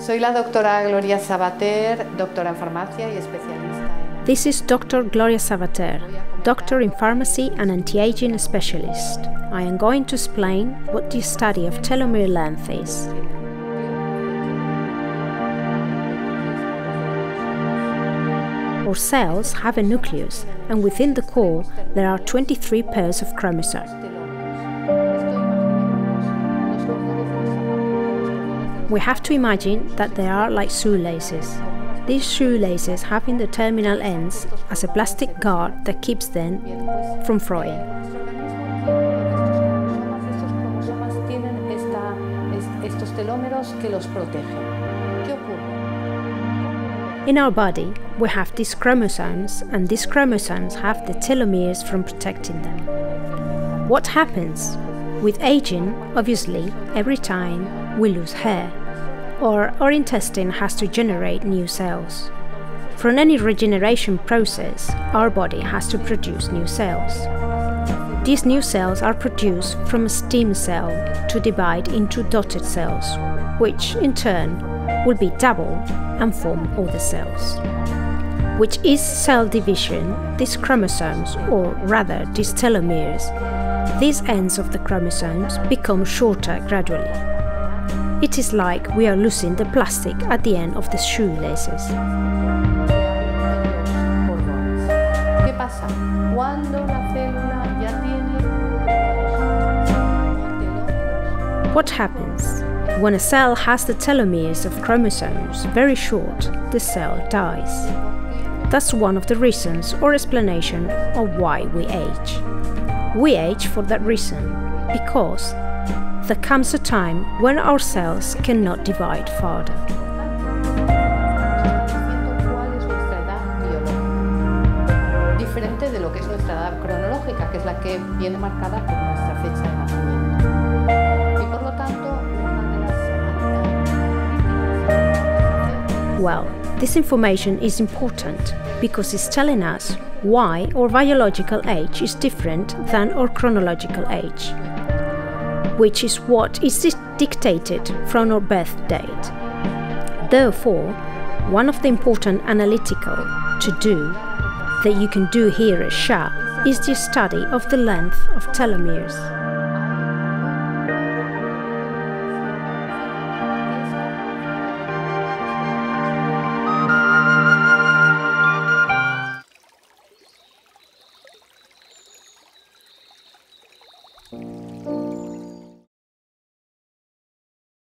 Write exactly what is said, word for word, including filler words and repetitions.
Soy la doctora Gloria Sabater, doctora en farmacia y especialista en... This is Doctor Gloria Sabater, doctor in pharmacy and anti-aging specialist. I am going to explain what the study of telomere length is. Our cells have a nucleus, and within the core there are twenty-three pairs of chromosomes. We have to imagine that they are like shoelaces. These shoelaces have in the terminal ends as a plastic guard that keeps them from fraying. In our body, we have these chromosomes, and these chromosomes have the telomeres from protecting them. What happens? With aging, obviously, every time we lose hair, or our intestine has to generate new cells. From any regeneration process, our body has to produce new cells. These new cells are produced from a stem cell to divide into dotted cells, which in turn will be doubled and form other cells. Which is cell division, these chromosomes, or rather these telomeres, these ends of the chromosomes become shorter gradually. It is like we are losing the plastic at the end of the shoelaces. What happens? When a cell has the telomeres of chromosomes very short, the cell dies. That's one of the reasons or explanation of why we age. We age for that reason, because there comes a time when our cells cannot divide further. Well, this information is important because it's telling us why our biological age is different than our chronological age, which is what is dictated from our birth date. Therefore, one of the important analytical to do that you can do here at S H A is the study of the length of telomeres.